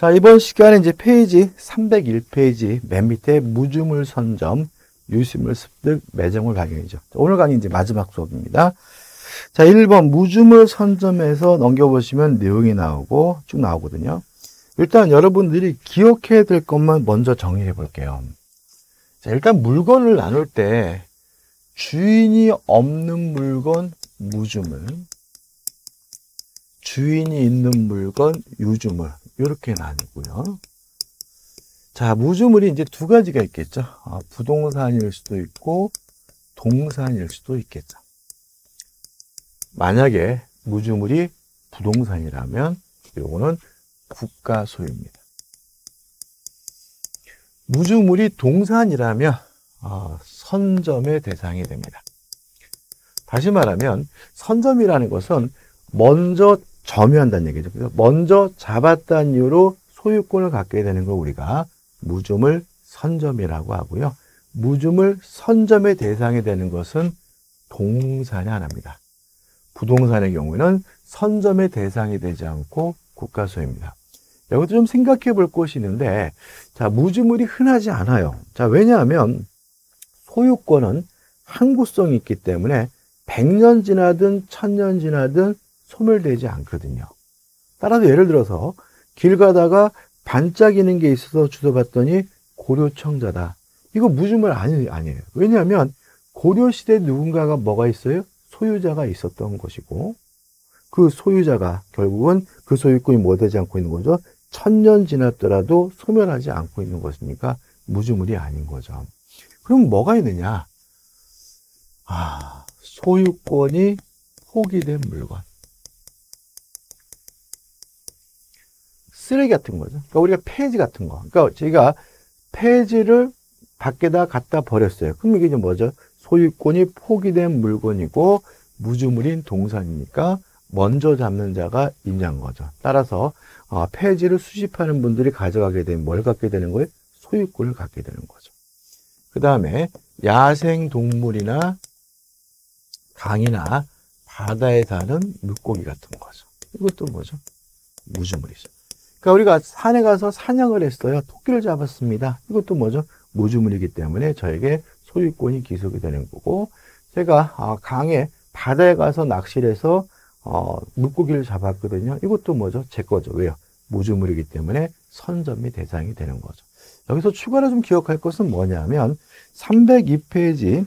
자, 이번 시간에 이제 페이지 301페이지 맨 밑에 무주물 선점, 유심물 습득, 매점을 강의죠. 오늘 강의 이제 마지막 수업입니다. 자, 1번 무주물 선점에서 넘겨보시면 내용이 나오고 쭉 나오거든요. 일단 여러분들이 기억해야 될 것만 먼저 정리해 볼게요. 자, 일단 물건을 나눌 때 주인이 없는 물건 무주물, 주인이 있는 물건 유주물, 이렇게 나뉘고요. 자, 무주물이 이제 두 가지가 있겠죠. 부동산일 수도 있고 동산일 수도 있겠죠. 만약에 무주물이 부동산이라면 요거는 국가 소유입니다. 무주물이 동산이라면 선점의 대상이 됩니다. 다시 말하면 선점이라는 것은 먼저 점유한다는 얘기죠. 그래서 먼저 잡았다는 이유로 소유권을 갖게 되는 걸 우리가 무주물 선점이라고 하고요. 무주물 선점의 대상이 되는 것은 동산이 하나입니다. 부동산의 경우에는 선점의 대상이 되지 않고 국가 소유입니다. 여기도 좀 생각해 볼 곳이 있는데, 자, 무주물이 흔하지 않아요. 자, 왜냐하면 소유권은 항구성이 있기 때문에 100년 지나든 1000년 지나든 소멸되지 않거든요. 따라서 예를 들어서 길 가다가 반짝이는 게 있어서 주워봤더니 고려청자다. 이거 무주물 아니에요. 왜냐하면 고려시대 누군가가 뭐가 있어요? 소유자가 있었던 것이고, 그 소유자가 결국은 그 소유권이 뭐 되지 않고 있는 거죠? 1000년 지났더라도 소멸하지 않고 있는 것이니까 무주물이 아닌 거죠. 그럼 뭐가 있느냐? 소유권이 포기된 물건. 쓰레기 같은 거죠. 그러니까 우리가 폐지 같은 거. 그러니까 제가 폐지를 밖에다 갖다 버렸어요. 그럼 이게 이제 뭐죠? 소유권이 포기된 물건이고 무주물인 동산이니까 먼저 잡는 자가 임자인 거죠. 따라서 폐지를 수집하는 분들이 가져가게 되면 뭘 갖게 되는 거예요? 소유권을 갖게 되는 거죠. 그 다음에 야생동물이나 강이나 바다에 사는 물고기 같은 거죠. 이것도 뭐죠? 무주물이죠. 그러니까 우리가 산에 가서 사냥을 했어요. 토끼를 잡았습니다. 이것도 뭐죠? 무주물이기 때문에 저에게 소유권이 기속이 되는 거고, 제가 강에, 바다에 가서 낚시를 해서 물고기를 잡았거든요. 이것도 뭐죠? 제 거죠. 왜요? 무주물이기 때문에 선점이 대상이 되는 거죠. 여기서 추가로 좀 기억할 것은 뭐냐면 302페이지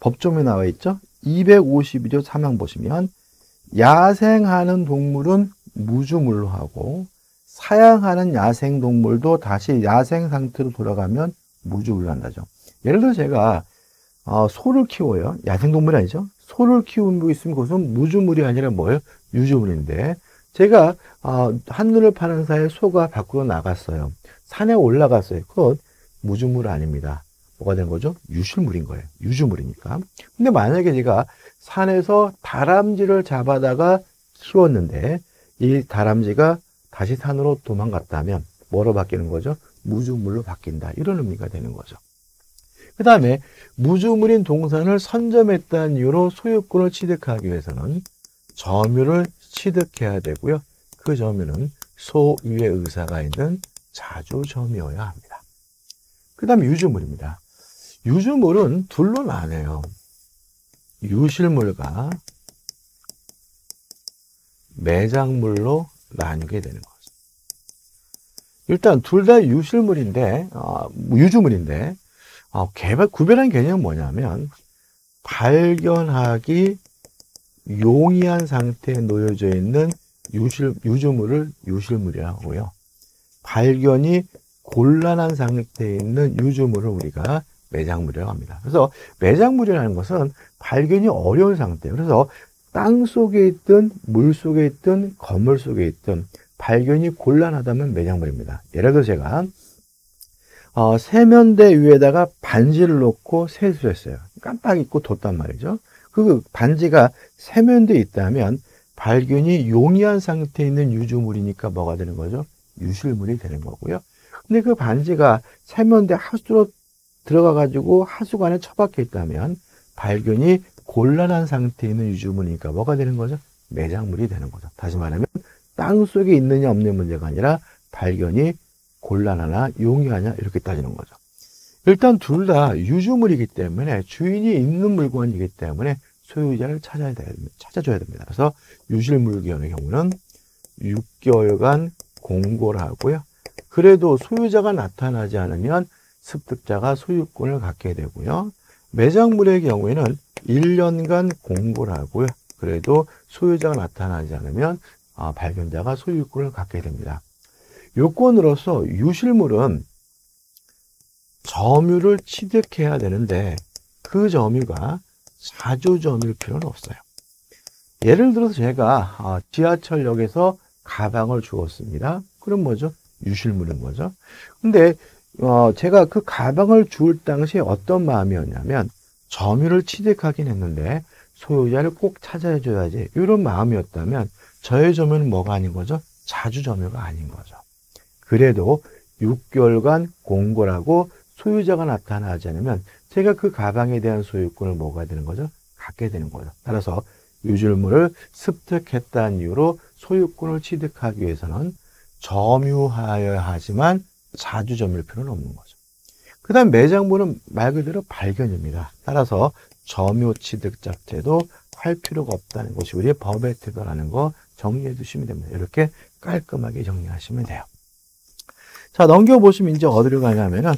법조문에 나와 있죠. 251조 3항 보시면 야생하는 동물은 무주물로 하고 사양하는 야생동물도 다시 야생 상태로 돌아가면 무주물로 한다죠. 예를 들어 제가 소를 키워요. 야생동물이 아니죠. 소를 키우고 있으면 그것은 무주물이 아니라 뭐예요? 유주물인데, 제가 한눈을 파는 사이에 소가 밖으로 나갔어요. 산에 올라갔어요. 그건 무주물 아닙니다. 뭐가 된 거죠? 유실물인 거예요. 유주물이니까. 근데 만약에 제가 산에서 다람쥐를 잡아다가 키웠는데 이 다람쥐가 다시 산으로 도망갔다면 뭐로 바뀌는 거죠? 무주물로 바뀐다. 이런 의미가 되는 거죠. 그 다음에 무주물인 동산을 선점했다는 이유로 소유권을 취득하기 위해서는 점유를 취득해야 되고요. 그 점유는 소유의 의사가 있는 자주점유여야 합니다. 그 다음에 유주물입니다. 유주물은 둘로 나뉘어요. 유실물과 매장물로 나뉘게 되는 거죠. 일단 둘 다 유실물인데, 유주물인데, 구별한 개념은 뭐냐면 발견하기 용이한 상태에 놓여져 있는 유주물을 유실물이라고요. 발견이 곤란한 상태에 있는 유주물을 우리가 매장물이라고 합니다. 그래서 매장물이라는 것은 발견이 어려운 상태. 그래서 땅 속에 있든 물 속에 있든 건물 속에 있든 발견이 곤란하다면 매장물입니다. 예를 들어 제가 세면대 위에다가 반지를 놓고 세수했어요. 깜빡 잊고 뒀단 말이죠. 그 반지가 세면대에 있다면 발견이 용이한 상태에 있는 유주물이니까 뭐가 되는 거죠? 유실물이 되는 거고요. 근데 그 반지가 세면대 하수로 들어가가지고 하수관에 처박혀 있다면 발견이 곤란한 상태에 있는 유주물이니까 뭐가 되는 거죠? 매장물이 되는 거죠. 다시 말하면 땅 속에 있느냐 없는 문제가 아니라 발견이 곤란하나 용이하냐 이렇게 따지는 거죠. 일단 둘 다 유주물이기 때문에 주인이 있는 물건이기 때문에 소유자를 찾아줘야 됩니다. 그래서 유실물건의 경우는 6개월간 공고를 하고요. 그래도 소유자가 나타나지 않으면 습득자가 소유권을 갖게 되고요. 매장물의 경우에는 1년간 공고를 하고요. 그래도 소유자가 나타나지 않으면 발견자가 소유권을 갖게 됩니다. 요건으로서 유실물은 점유를 취득해야 되는데 그 점유가 자주점일 필요는 없어요. 예를 들어서 제가 지하철역에서 가방을 주었습니다. 그럼 뭐죠? 유실물인 거죠. 근데 제가 그 가방을 주울 당시에 어떤 마음이었냐면 점유를 취득하긴 했는데 소유자를 꼭 찾아줘야지 이런 마음이었다면 저의 점유는 뭐가 아닌 거죠? 자주점유가 아닌 거죠. 그래도 6개월간 공고를 하고 소유자가 나타나지 않으면 제가 그 가방에 대한 소유권을 뭐가 되는 거죠? 갖게 되는 거죠. 따라서 유실물을 습득했다는 이유로 소유권을 취득하기 위해서는 점유하여야 하지만 자주 점유일 필요는 없는 거죠. 그 다음 매장물은 말 그대로 발견입니다. 따라서 점유 취득 자체도 할 필요가 없다는 것이 우리의 법의 태도라는 거 정리해 두시면 됩니다. 이렇게 깔끔하게 정리하시면 돼요. 자, 넘겨보시면 이제 어디로 가냐면은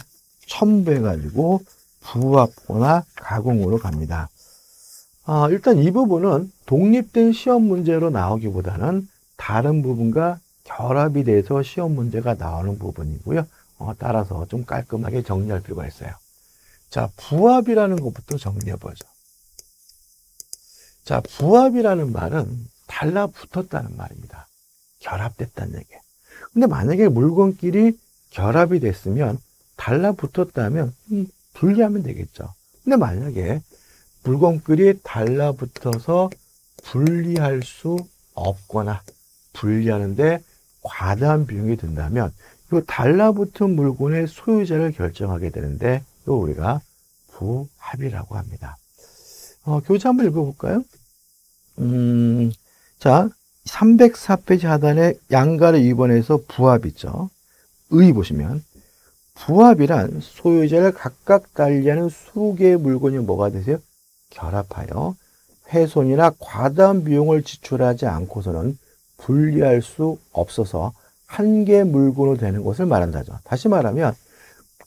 첨부해가지고 부합거나 가공으로 갑니다. 일단 이 부분은 독립된 시험 문제로 나오기보다는 다른 부분과 결합이 돼서 시험 문제가 나오는 부분이고요. 따라서 좀 깔끔하게 정리할 필요가 있어요. 자, 부합이라는 것부터 정리해보죠. 자, 부합이라는 말은 달라붙었다는 말입니다. 결합됐다는 얘기예요. 근데 만약에 물건끼리 결합이 됐으면 달라붙었다면 분리하면 되겠죠. 근데 만약에 물건끼리 달라붙어서 분리할 수 없거나 분리하는데 과다한 비용이 든다면 이 달라붙은 물건의 소유자를 결정하게 되는데 이거 우리가 부합이라고 합니다. 교재 한번 읽어볼까요? 자, 304페이지 하단에 양가를 2번에서 부합 있죠. 의 보시면 부합이란 소유자를 각각 달리하는 수개의 물건이 뭐가 되세요? 결합하여 훼손이나 과다한 비용을 지출하지 않고서는 분리할 수 없어서 한 개의 물건으로 되는 것을 말한다죠. 다시 말하면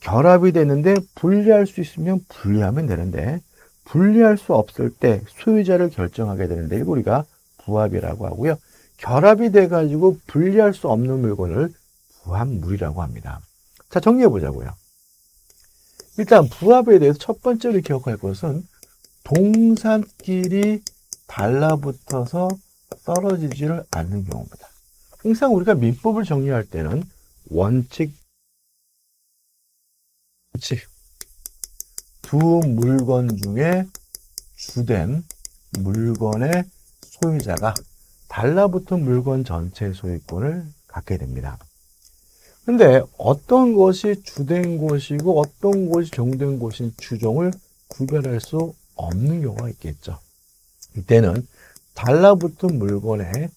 결합이 됐는데 분리할 수 있으면 분리하면 되는데 분리할 수 없을 때 소유자를 결정하게 되는데 이거 우리가 부합이라고 하고요. 결합이 돼가지고 분리할 수 없는 물건을 부합물이라고 합니다. 자, 정리해보자고요. 일단 부합에 대해서 첫 번째로 기억할 것은 동산끼리 달라붙어서 떨어지지를 않는 경우입니다. 항상 우리가 민법을 정리할 때는 원칙, 두 물건 중에 주된 물건의 소유자가 달라붙은 물건 전체의 소유권을 갖게 됩니다. 근데 어떤 것이 주된 것이고 어떤 것이 종된 것인 주종을 구별할 수 없는 경우가 있겠죠. 이때는 달라붙은 물건의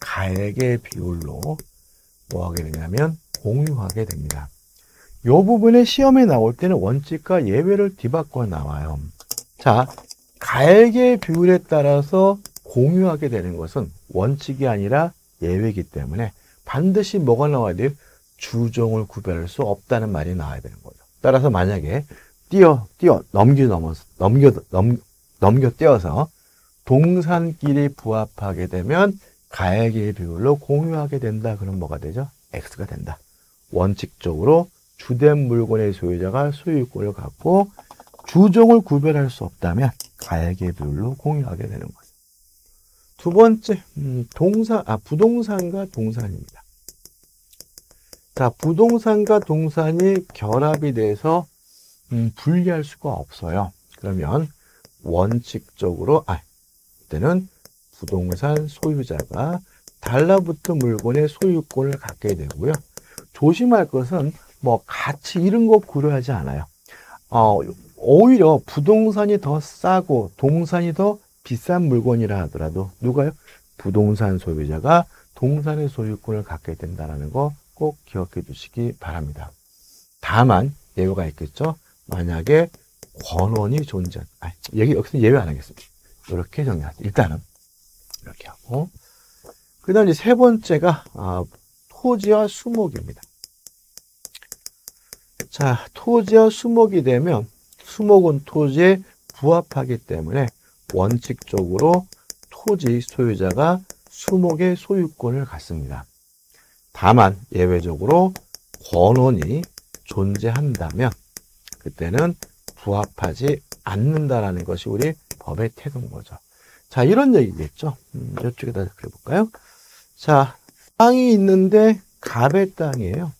가액의 비율로 뭐 하게 되냐면 공유하게 됩니다. 이 부분에 시험에 나올 때는 원칙과 예외를 뒤바꿔 나와요. 자, 가액의 비율에 따라서 공유하게 되는 것은 원칙이 아니라 예외이기 때문에 반드시 뭐가 나와야 돼요? 주종을 구별할 수 없다는 말이 나와야 되는 거죠. 따라서 만약에 넘겨 떼어서 동산끼리 부합하게 되면 가액의 비율로 공유하게 된다. 그럼 뭐가 되죠? X가 된다. 원칙적으로 주된 물건의 소유자가 소유권을 갖고 주종을 구별할 수 없다면 가액의 비율로 공유하게 되는 거죠. 두 번째, 부동산과 동산입니다. 자, 부동산과 동산이 결합이 돼서 분리할 수가 없어요. 그러면 원칙적으로 이때는 부동산 소유자가 달라붙은 물건의 소유권을 갖게 되고요. 조심할 것은 뭐 같이 이런 거 고려하지 않아요. 오히려 부동산이 더 싸고 동산이 더 비싼 물건이라 하더라도 누가요? 부동산 소유자가 동산의 소유권을 갖게 된다는 거 꼭 기억해 두시기 바랍니다. 다만 예외가 있겠죠. 만약에 권원이 존재한, 여기서 예외 안 하겠습니다. 이렇게 정리하죠. 일단은 이렇게 하고, 그 다음 세 번째가 토지와 수목입니다. 자, 토지와 수목이 되면 수목은 토지에 부합하기 때문에 원칙적으로 토지 소유자가 수목의 소유권을 갖습니다. 다만 예외적으로 권원이 존재한다면 그때는 부합하지 않는다라는 것이 우리 법의 태도인 거죠. 자, 이런 얘기겠죠. 이쪽에다 그려볼까요? 자, 땅이 있는데 갑의 땅이에요.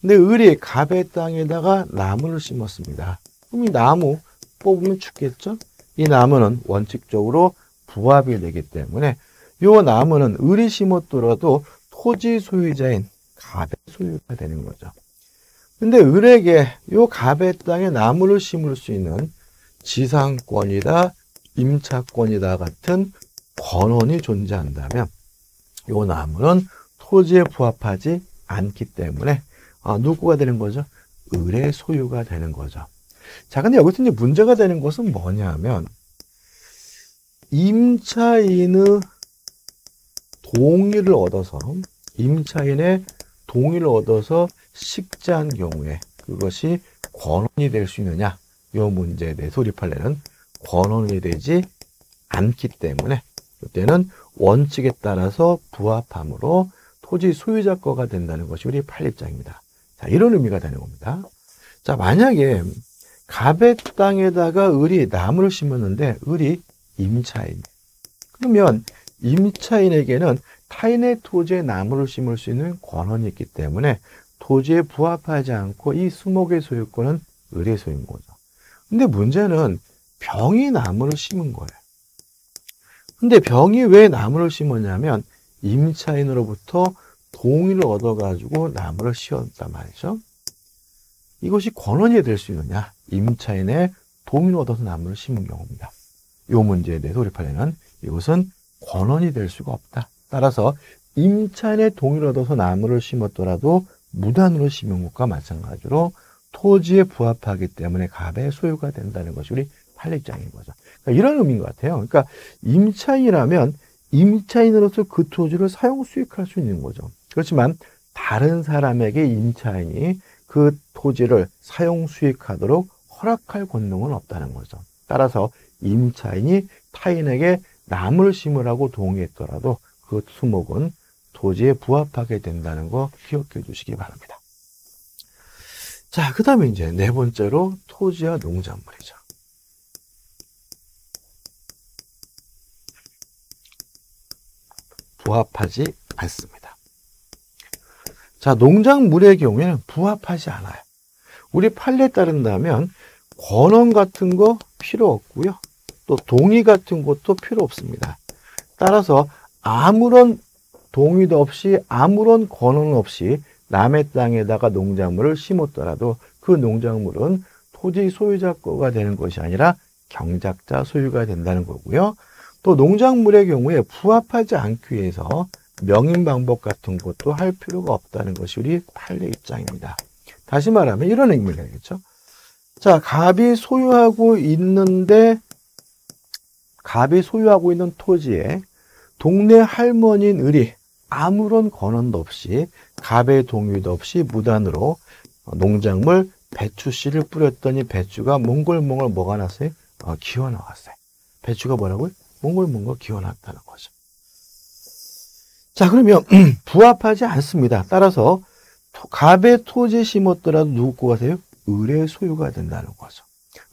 근데 을이 갑의 땅에다가 나무를 심었습니다. 그럼 이 나무 뽑으면 죽겠죠? 이 나무는 원칙적으로 부합이 되기 때문에 이 나무는 을이 심었더라도 토지 소유자인 갑의 소유가 되는 거죠. 근데 을에게 이 갑의 땅에 나무를 심을 수 있는 지상권이다, 임차권이다 같은 권원이 존재한다면 이 나무는 토지에 부합하지 않기 때문에 누구가 되는 거죠? 을의 소유가 되는 거죠. 자, 근데 여기서 이제 문제가 되는 것은 뭐냐면 임차인의 동의를 얻어서 식재한 경우에 그것이 권원이 될 수 있느냐, 이 문제에 대해 소립할래는 권원이 되지 않기 때문에 그때는 원칙에 따라서 부합함으로 토지 소유자 거가 된다는 것이 우리 판례입장입니다. 자, 이런 의미가 되는 겁니다. 자, 만약에 갑의 땅에다가 을이 나무를 심었는데 을이 임차인, 그러면 임차인에게는 타인의 토지에 나무를 심을 수 있는 권한이 있기 때문에 토지에 부합하지 않고 이 수목의 소유권은 을의 소유인 거죠. 근데 문제는 병이 나무를 심은 거예요. 근데 병이 왜 나무를 심었냐면 임차인으로부터 동의를 얻어가지고 나무를 심었단 말이죠. 이것이 권원이 될 수 있느냐, 임차인의 동의를 얻어서 나무를 심은 경우입니다. 이 문제에 대해서 우리 판례는 이것은 권원이 될 수가 없다. 따라서 임차인의 동의를 얻어서 나무를 심었더라도 무단으로 심은 것과 마찬가지로 토지에 부합하기 때문에 갑의 소유가 된다는 것이 우리 판례 입장인 거죠. 그러니까 이런 의미인 것 같아요. 그러니까 임차인이라면 임차인으로서 그 토지를 사용 수익할 수 있는 거죠. 그렇지만 다른 사람에게 임차인이 그 토지를 사용 수익하도록 허락할 권능은 없다는 거죠. 따라서 임차인이 타인에게 나무를 심으라고 동의했더라도 그 수목은 토지에 부합하게 된다는 거 기억해 주시기 바랍니다. 자, 그 다음에 이제 네 번째로 토지와 농작물이죠. 부합하지 않습니다. 자, 농작물의 경우에는 부합하지 않아요. 우리 판례에 따른다면 권원 같은 거 필요 없고요. 또 동의 같은 것도 필요 없습니다. 따라서 아무런 동의도 없이 아무런 권한 없이 남의 땅에다가 농작물을 심었더라도 그 농작물은 토지 소유자 거가 되는 것이 아니라 경작자 소유가 된다는 거고요. 또 농작물의 경우에 부합하지 않기 위해서 명인 방법 같은 것도 할 필요가 없다는 것이 우리 판례 입장입니다. 다시 말하면 이런 의미가 되겠죠. 자, 갑이 소유하고 있는 토지에 동네 할머니인 을이 아무런 권한도 없이 갑의 동의도 없이 무단으로 농작물 배추씨를 뿌렸더니 배추가 몽글몽글 뭐가 났어요? 기어나왔어요. 배추가 뭐라고요? 몽글몽글 기어났다는 거죠. 자, 그러면 부합하지 않습니다. 따라서 갑의 토지에 심었더라도 누구 거세요? 을의 소유가 된다는 거죠.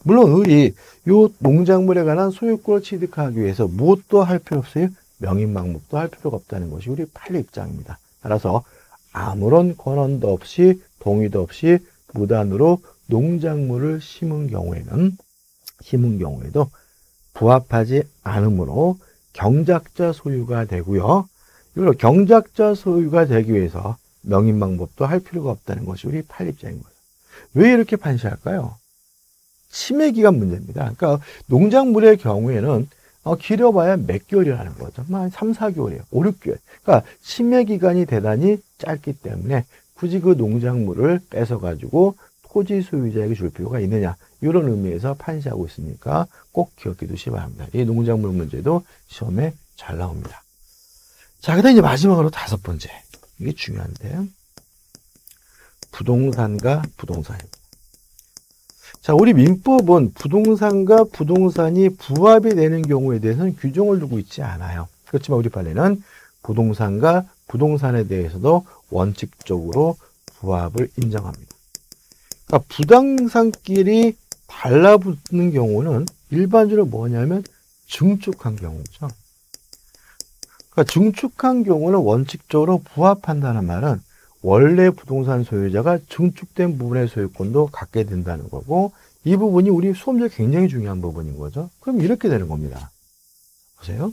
물론 을이 요 농작물에 관한 소유권을 취득하기 위해서 무엇도 할 필요 없어요. 명인방법도 할 필요가 없다는 것이 우리 판례 입장입니다. 따라서 아무런 권한도 없이 동의도 없이 무단으로 농작물을 심은 경우에도 부합하지 않으므로 경작자 소유가 되고요. 이걸 경작자 소유가 되기 위해서 명인방법도 할 필요가 없다는 것이 우리 판례 입장인 거죠. 왜 이렇게 판시할까요? 침해기간 문제입니다. 그러니까 농작물의 경우에는 길어봐야 몇 개월이라는 거죠. 한 3, 4개월이에요. 5, 6개월. 그러니까 심해 기간이 대단히 짧기 때문에 굳이 그 농작물을 뺏어가지고 토지 소유자에게 줄 필요가 있느냐. 이런 의미에서 판시하고 있으니까 꼭 기억해 두시기 바랍니다. 이 농작물 문제도 시험에 잘 나옵니다. 자, 그다음 이제 마지막으로 5번째. 이게 중요한데. 부동산과 부동산입니다. 자, 우리 민법은 부동산과 부동산이 부합이 되는 경우에 대해서는 규정을 두고 있지 않아요. 그렇지만 우리 판례는 부동산과 부동산에 대해서도 원칙적으로 부합을 인정합니다. 그러니까 부동산끼리 달라붙는 경우는 일반적으로 뭐냐면 증축한 경우죠. 그러니까 증축한 경우는 원칙적으로 부합한다는 말은 원래 부동산 소유자가 증축된 부분의 소유권도 갖게 된다는 거고, 이 부분이 우리 수험자에 굉장히 중요한 부분인 거죠. 그럼 이렇게 되는 겁니다. 보세요.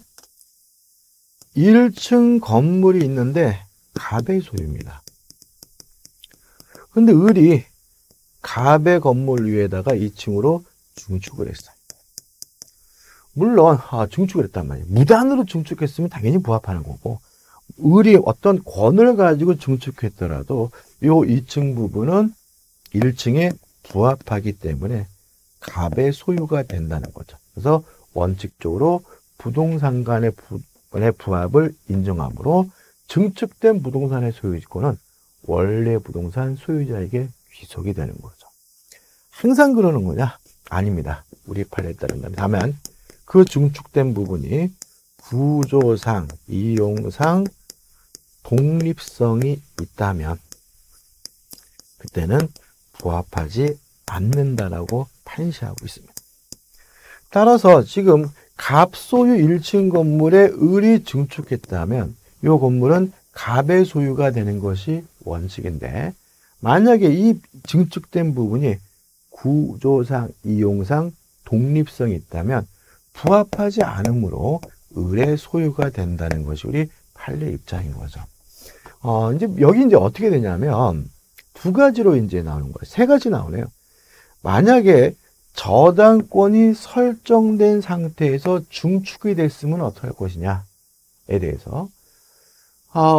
1층 건물이 있는데 갑의 소유입니다. 근데 을이 갑의 건물 위에다가 2층으로 증축을 했어요. 물론 증축을 했단 말이에요. 무단으로 증축했으면 당연히 부합하는 거고, 을이 어떤 권을 가지고 증축했더라도 이 2층 부분은 1층에 부합하기 때문에 갑의 소유가 된다는 거죠. 그래서 원칙적으로 부동산 간의 부합을 인정하므로 증축된 부동산의 소유권은 원래 부동산 소유자에게 귀속이 되는 거죠. 항상 그러는 거냐? 아닙니다. 우리 판례에 따른다면. 다만 그 증축된 부분이 구조상, 이용상 독립성이 있다면 그때는 부합하지 않는다라고 판시하고 있습니다. 따라서 지금 갑소유 1층 건물에 을이 증축했다면 이 건물은 갑의 소유가 되는 것이 원칙인데, 만약에 이 증축된 부분이 구조상, 이용상 독립성이 있다면 부합하지 않으므로 을의 소유가 된다는 것이 우리 판례 입장인 거죠. 이제 여기 이제 어떻게 되냐면 두 가지로 이제 나오는 거예요. 세 가지 나오네요. 만약에 저당권이 설정된 상태에서 증축이 됐으면 어떻게 할 것이냐에 대해서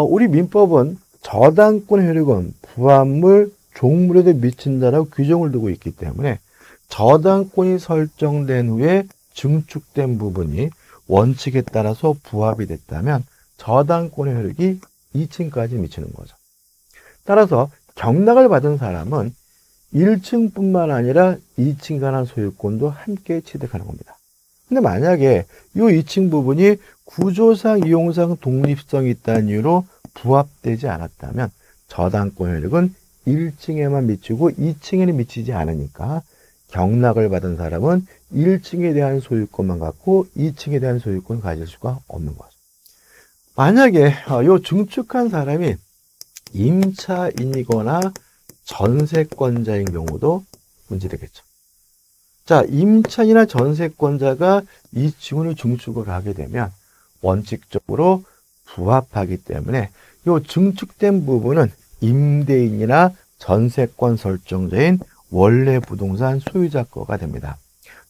우리 민법은 저당권의 효력은 부합물, 종물에도 미친다라고 규정을 두고 있기 때문에 저당권이 설정된 후에 증축된 부분이 원칙에 따라서 부합이 됐다면 저당권의 효력이 2층까지 미치는 거죠. 따라서 경락을 받은 사람은 1층뿐만 아니라 2층 간한 소유권도 함께 취득하는 겁니다. 근데 만약에 이 2층 부분이 구조상, 이용상 독립성이 있다는 이유로 부합되지 않았다면 저당권의 효력은 1층에만 미치고 2층에는 미치지 않으니까 경락을 받은 사람은 1층에 대한 소유권만 갖고 2층에 대한 소유권을 가질 수가 없는 거죠. 만약에 이 증축한 사람이 임차인이거나 전세권자인 경우도 문제되겠죠. 자, 임차인이나 전세권자가 2층으로 증축을 하게 되면 원칙적으로 부합하기 때문에 이 증축된 부분은 임대인이나 전세권 설정자인 원래 부동산 소유자 거가 됩니다.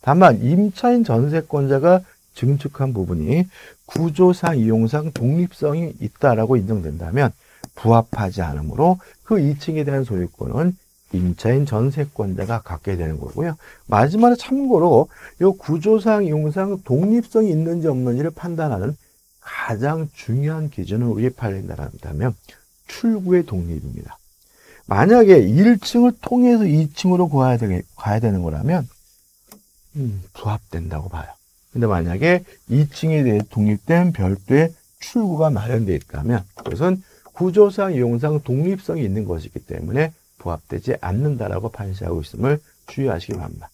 다만 임차인 전세권자가 증축한 부분이 구조상, 이용상 독립성이 있다라고 인정된다면 부합하지 않으므로 그 2층에 대한 소유권은 임차인 전세권자가 갖게 되는 거고요. 마지막으로 참고로 이 구조상, 이용상 독립성이 있는지 없는지를 판단하는 가장 중요한 기준은 우리 판례에 따른다면 출구의 독립입니다. 만약에 1층을 통해서 2층으로 가야 되는 거라면 부합된다고 봐요. 근데 만약에 2층에 대해 독립된 별도의 출구가 마련되어 있다면 그것은 구조상, 이용상 독립성이 있는 것이기 때문에 부합되지 않는다라고 판시하고 있음을 주의하시기 바랍니다.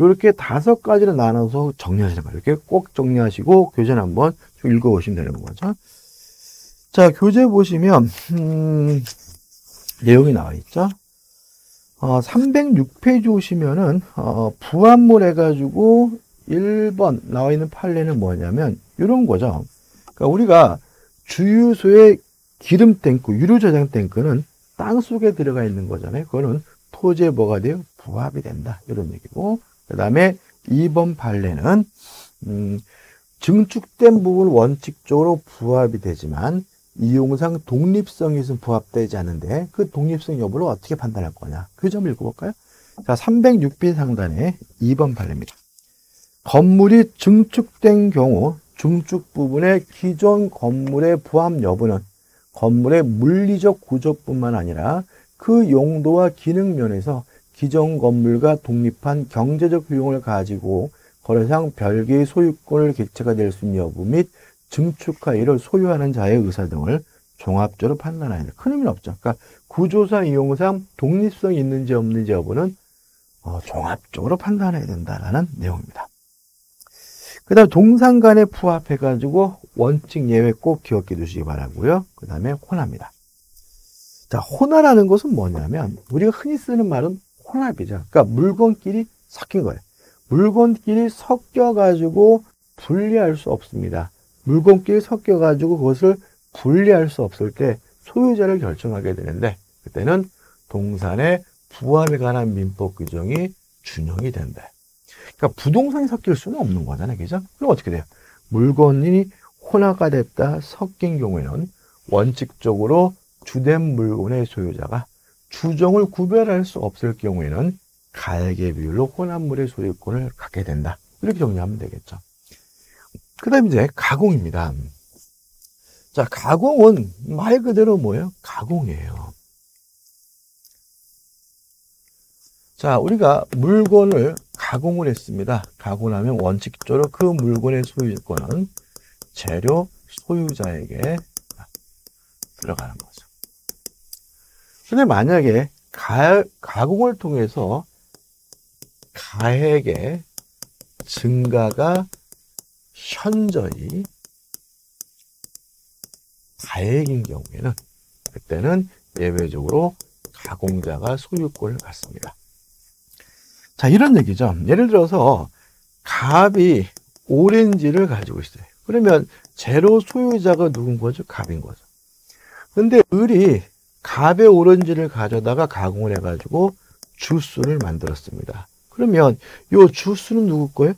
이렇게 5가지를 나눠서 정리하시는 거예요. 이렇게 꼭 정리하시고 교재는 한번 좀 읽어보시면 되는 거죠. 자, 교재 보시면 내용이 나와 있죠. 306페이지 오시면은 부합물 해가지고 1번 나와 있는 판례는 뭐냐면 이런 거죠. 그러니까 우리가 주유소의 기름 탱크, 유류 저장 탱크는 땅 속에 들어가 있는 거잖아요. 그거는 토지에 뭐가 돼요? 부합이 된다. 이런 얘기고. 그 다음에 2번 판례는 증축된 부분 원칙적으로 부합이 되지만 이용상 독립성이 있으면 부합되지 않는데 그 독립성 여부를 어떻게 판단할 거냐, 그 점 읽어볼까요? 자, 306비 상단의 2번 판례입니다. 건물이 증축된 경우 증축 부분의 기존 건물의 부합 여부는 건물의 물리적 구조뿐만 아니라 그 용도와 기능 면에서 기존 건물과 독립한 경제적 효용을 가지고 거래상 별개의 소유권을 객체가 될 수 있는 여부 및 증축하의를 소유하는 자의 의사 등을 종합적으로 판단하여야 된다. 큰 의미는 없죠. 그러니까 구조상 이용상 독립성이 있는지 없는지 여부는 종합적으로 판단해야 된다라는 내용입니다. 그 다음 동상 간에 부합해가지고 원칙 예외 꼭 기억해 두시기 바라고요. 그 다음에 혼합입니다. 자, 혼화라는 것은 뭐냐면 우리가 흔히 쓰는 말은 혼합이죠. 그러니까 물건끼리 섞인 거예요. 물건끼리 섞여가지고 분리할 수 없습니다. 물건끼리 섞여가지고 그것을 분리할 수 없을 때 소유자를 결정하게 되는데 그때는 동산의 부합에 관한 민법 규정이 준용이 된다. 그러니까 부동산이 섞일 수는 없는 거잖아요. 그죠? 그럼 어떻게 돼요? 물건이 혼화가 됐다 섞인 경우에는 원칙적으로 주된 물건의 소유자가 주종을 구별할 수 없을 경우에는 가액의 비율로 혼합물의 소유권을 갖게 된다. 이렇게 정리하면 되겠죠. 그 다음 이제 가공입니다. 자, 가공은 말 그대로 뭐예요? 가공이에요. 자, 우리가 물건을 가공을 했습니다. 가공하면 원칙적으로 그 물건의 소유권은 재료 소유자에게 들어가는 거죠. 근데 만약에 가공을 통해서 가액의 증가가 현저히 가액인 경우에는 그때는 예외적으로 가공자가 소유권을 갖습니다. 자, 이런 얘기죠. 예를 들어서 갑이 오렌지를 가지고 있어요. 그러면 제로 소유자가 누군 거죠? 갑인 거죠. 근데 을이 갑의 오렌지를 가져다가 가공을 해가지고 주스를 만들었습니다. 그러면 이 주스는 누구 거예요?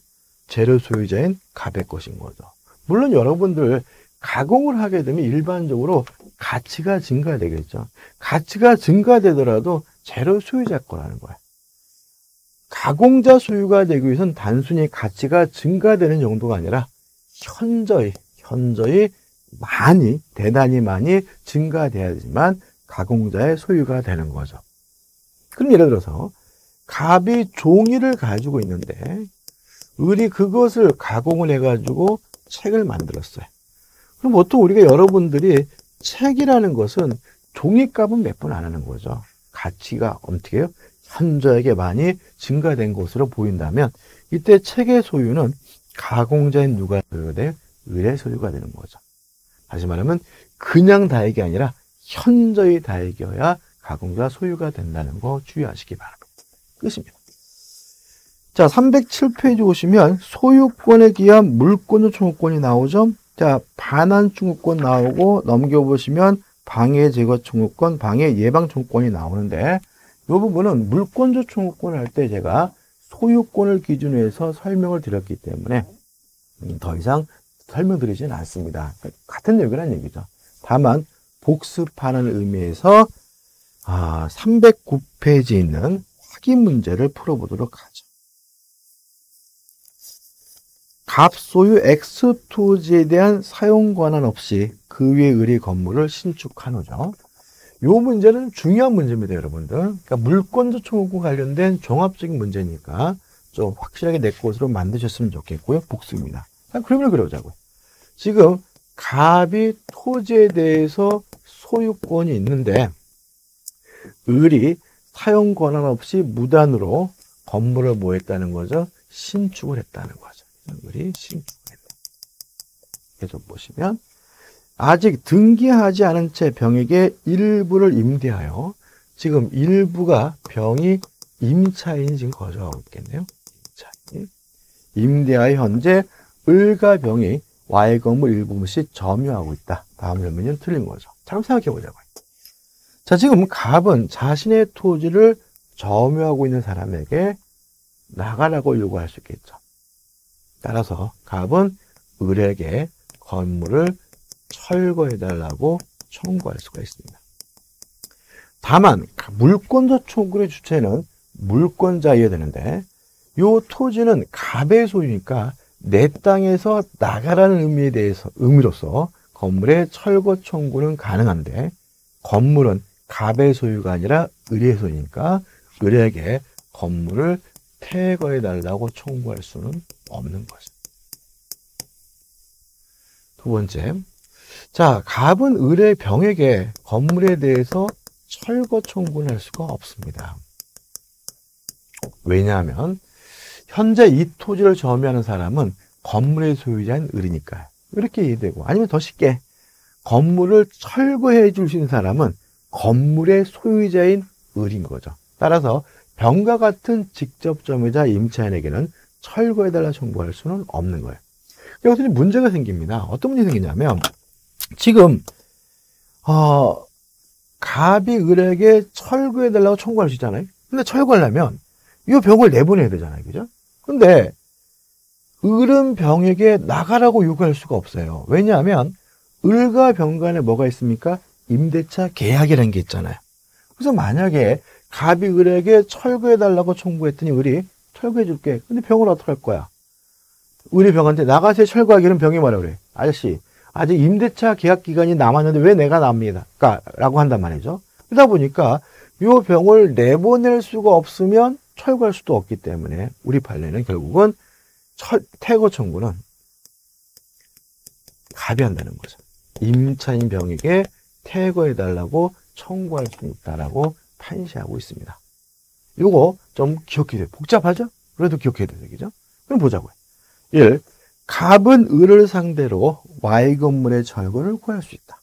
재료 소유자인 갑의 것인 거죠. 물론 여러분들 가공을 하게 되면 일반적으로 가치가 증가되겠죠. 가치가 증가되더라도 재료 소유자 거라는 거예요. 가공자 소유가 되기 위해서는 단순히 가치가 증가되는 정도가 아니라 현저히 많이, 대단히 많이 증가되어야지만 가공자의 소유가 되는 거죠. 그럼 예를 들어서 갑이 종이를 가지고 있는데 을이 그것을 가공을 해가지고 책을 만들었어요. 그럼 보통 우리가 여러분들이 책이라는 것은 종이값은 몇 번 안 하는 거죠. 가치가 어떻게 해요? 현저하게 많이 증가된 것으로 보인다면 이때 책의 소유는 가공자인 누가 소유가 돼요? 을의 소유가 되는 거죠. 다시 말하면 그냥 다액이 아니라 현저히 다액이어야 가공자 소유가 된다는 거 주의하시기 바랍니다. 끝입니다. 자, 307페이지 오시면 소유권에 기한 물권조 청구권이 나오죠. 자, 반환 청구권 나오고 넘겨보시면 방해 제거 청구권, 방해 예방 청구권이 나오는데 이 부분은 물권조 청구권을 할 때 제가 소유권을 기준으로 해서 설명을 드렸기 때문에 더 이상 설명드리지는 않습니다. 같은 내용이란 얘기죠. 다만 복습하는 의미에서 309페이지에 있는 확인 문제를 풀어보도록 하죠. 갑소유 X 토지에 대한 사용 권한 없이 그 위에 을이 건물을 신축한 후죠. 이 문제는 중요한 문제입니다, 여러분들. 그러니까 물권조 청구권 관련된 종합적인 문제니까 좀 확실하게 내 것으로 만드셨으면 좋겠고요. 복습입니다. 그러면 그려보자고요. 지금 갑이 토지에 대해서 소유권이 있는데 을이 사용 권한 없이 무단으로 건물을 뭐 했다는 거죠? 신축을 했다는 거죠. 을이 신축을 했다. 계속 보시면 아직 등기하지 않은 채 병에게 일부를 임대하여, 지금 일부가 병이 임차인 지금 거주하고 있겠네요. 임차인. 임대하여 현재 을과 병이 와의 건물 일부분씩 점유하고 있다. 다음 설명은 틀린 거죠. 잘 생각해 보자고요. 자, 지금 갑은 자신의 토지를 점유하고 있는 사람에게 나가라고 요구할 수 있겠죠. 따라서 갑은 을에게 건물을 철거해달라고 청구할 수가 있습니다. 다만 물권자 청구의 주체는 물권자여야 되는데 요 토지는 갑의 소유니까 내 땅에서 나가라는 의미에 대해서 의미로서 건물의 철거 청구는 가능한데 건물은 갑의 소유가 아니라 을의 소유니까 을에게 건물을 퇴거해 달라고 청구할 수는 없는 거죠. 두 번째, 자 갑은 을의 병에게 건물에 대해서 철거 청구는 할 수가 없습니다. 왜냐하면 현재 이 토지를 점유하는 사람은 건물의 소유자인 을이니까 이렇게 이해되고, 아니면 더 쉽게 건물을 철거해 줄 수 있는 사람은 건물의 소유자인 을인 거죠. 따라서 병과 같은 직접 점유자 임차인에게는 철거해달라 청구할 수는 없는 거예요. 여기서 문제가 생깁니다. 어떤 문제가 생기냐면 지금 갑이 을에게 철거해달라고 청구할 수 있잖아요. 근데 철거하려면 이 병을 내보내야 되잖아요. 그죠? 근데 을은 병에게 나가라고 요구할 수가 없어요. 왜냐하면 을과 병 간에 뭐가 있습니까? 임대차 계약이라는 게 있잖아요. 그래서 만약에 갑이 을에게 철거해달라고 청구했더니 을이 철거해줄게. 근데 병을 어떻게 할 거야? 을이 병한테 나가서 철거하기는 병이 뭐라 그래? 아저씨, 아직 임대차 계약 기간이 남았는데 왜 내가 납니다? 라고 한단 말이죠. 그러다 보니까 이 병을 내보낼 수가 없으면 철거할 수도 없기 때문에 우리 판례는 결국은 퇴거 청구는 갑이 한다는 거죠. 임차인 병에게 퇴거해달라고 청구할 수 있다라고 판시하고 있습니다. 이거 좀 기억해야 돼요. 복잡하죠? 그래도 기억해야 돼요. 그죠? 그럼 보자고요. 1. 갑은 을을 상대로 Y 건물의 철거를 구할 수 있다.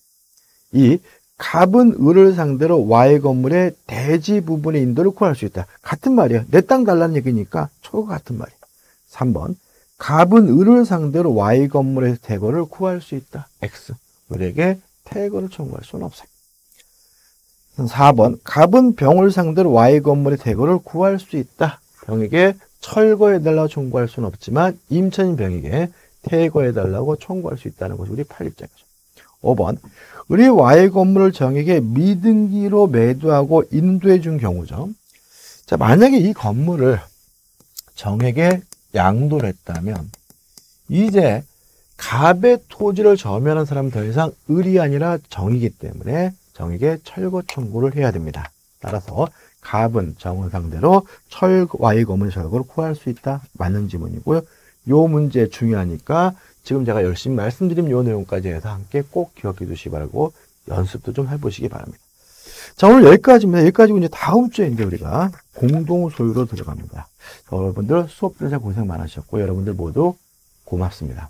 2. 갑은 을을 상대로 Y 건물의 대지 부분의 인도를 구할 수 있다. 같은 말이야. 내 땅 달라는 얘기니까 저거 같은 말이야. 3번. 갑은 을을 상대로 Y 건물의 퇴거를 구할 수 있다. X. 을에게 퇴거를 청구할 수는 없어요. 4번. 갑은 병을 상대로 Y 건물의 퇴거를 구할 수 있다. 병에게 철거해달라고 청구할 수는 없지만 임차인 병에게 퇴거해달라고 청구할 수 있다는 것이 우리 판례입장이죠. 5번. 을이 Y 건물을 정에게 미등기로 매도하고 인도해 준 경우죠. 자, 만약에 이 건물을 정에게 양도를 했다면 이제 갑의 토지를 점유하는 사람은 더 이상 을이 아니라 정이기 때문에 정에게 철거 청구를 해야 됩니다. 따라서 갑은 정을 상대로 Y 건물 철거를 구할 수 있다. 맞는 지문이고요. 요 문제 중요하니까 지금 제가 열심히 말씀드린 요 내용까지 해서 함께 꼭 기억해 두시기 바라고 연습도 좀 해보시기 바랍니다. 자, 오늘 여기까지입니다. 여기까지고 이제 다음 주에 이제 우리가 공동 소유로 들어갑니다. 여러분들 수업 들으셔서 고생 많으셨고 여러분들 모두 고맙습니다.